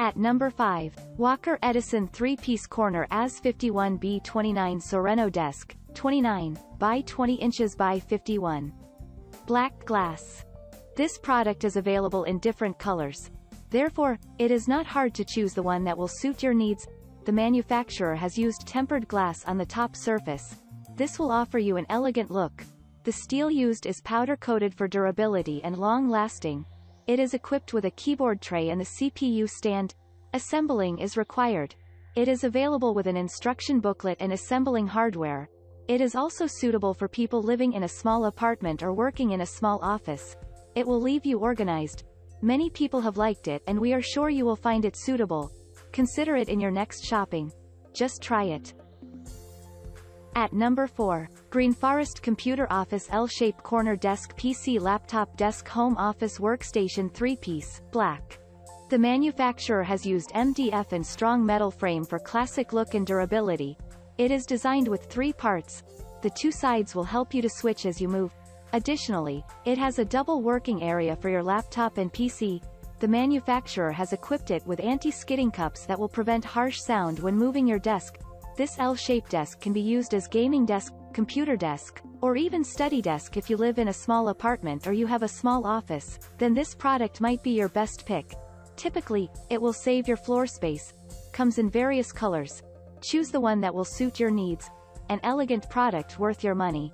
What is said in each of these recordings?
At number 5, Walker Edison 3-piece corner AS 51B29 Soreno desk, 29 by 20 inches by 51. Black glass. This product is available in different colors. Therefore, it is not hard to choose the one that will suit your needs. The manufacturer has used tempered glass on the top surface. This will offer you an elegant look. The steel used is powder-coated for durability and long-lasting. It is equipped with a keyboard tray and the CPU stand. Assembling is required. It is available with an instruction booklet and assembling hardware. It is also suitable for people living in a small apartment or working in a small office. It will leave you organized. Many people have liked it and we are sure you will find it suitable. Consider it in your next shopping. Just try it. At number 4, Green Forest Computer Office L-Shape Corner Desk PC Laptop Desk Home Office Workstation 3-Piece, Black. The manufacturer has used MDF and strong metal frame for classic look and durability. It is designed with 3 parts. The 2 sides will help you to switch as you move. Additionally, it has a double working area for your laptop and PC. The manufacturer has equipped it with anti-skidding cups that will prevent harsh sound when moving your desk. This L-shaped desk can be used as gaming desk, computer desk, or even study desk. If you live in a small apartment or you have a small office, then this product might be your best pick. Typically, it will save your floor space. Comes in various colors. Choose the one that will suit your needs. An elegant product worth your money.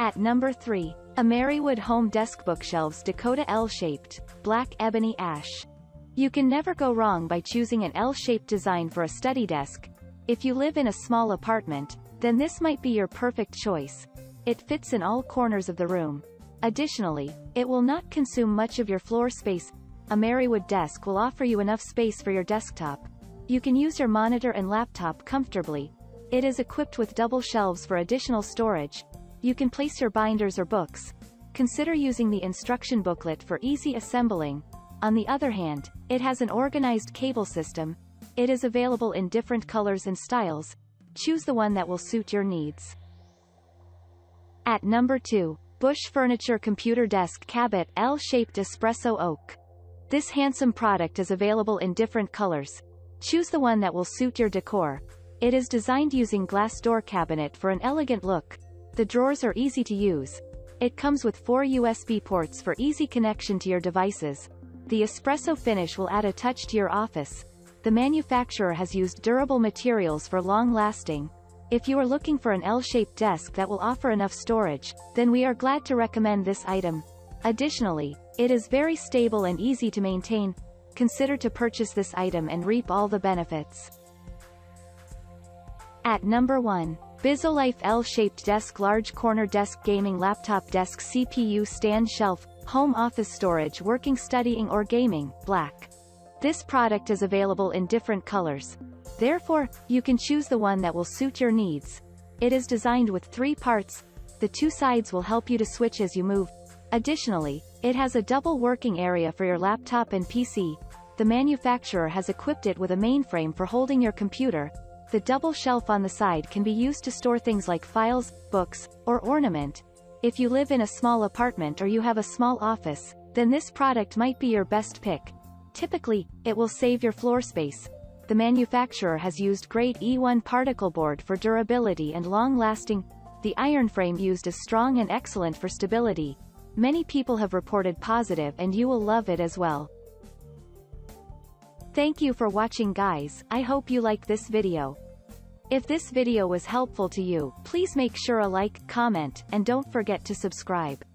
At number 3, Ameriwood Home Desk Bookshelves Dakota L-shaped, black ebony ash. You can never go wrong by choosing an L-shaped design for a study desk. If you live in a small apartment, then this might be your perfect choice. It fits in all corners of the room. Additionally, it will not consume much of your floor space. A Marywood desk will offer you enough space for your desktop. You can use your monitor and laptop comfortably. It is equipped with double shelves for additional storage. You can place your binders or books. Consider using the instruction booklet for easy assembling. On the other hand, it has an organized cable system. It is available in different colors and styles. Choose the one that will suit your needs. At number 2, Bush Furniture Computer Desk Cabot L-shaped Espresso Oak. This handsome product is available in different colors. Choose the one that will suit your decor. It is designed using glass door cabinet for an elegant look. The drawers are easy to use. It comes with 4 USB ports for easy connection to your devices. The espresso finish will add a touch to your office. The manufacturer has used durable materials for long-lasting. If you are looking for an L-shaped desk that will offer enough storage, then we are glad to recommend this item. Additionally, it is very stable and easy to maintain. Consider to purchase this item and reap all the benefits. At number 1, Bizzoelife L-shaped desk large corner desk gaming laptop desk CPU stand shelf, home office storage working studying or gaming, black. This product is available in different colors. Therefore, you can choose the one that will suit your needs. It is designed with 3 parts. The 2 sides will help you to switch as you move. Additionally, it has a double working area for your laptop and PC. The manufacturer has equipped it with a mainframe for holding your computer. The double shelf on the side can be used to store things like files, books, or ornament. If you live in a small apartment or you have a small office, then this product might be your best pick. Typically, it will save your floor space. The manufacturer has used grade E1 particle board for durability and long-lasting. The iron frame used is strong and excellent for stability. Many people have reported positive and you will love it as well. Thank you for watching, guys. I hope you like this video. If this video was helpful to you, please make sure a like, comment, and don't forget to subscribe.